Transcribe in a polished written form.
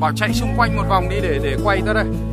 Bảo chạy xung quanh một vòng đi để quay ra đây.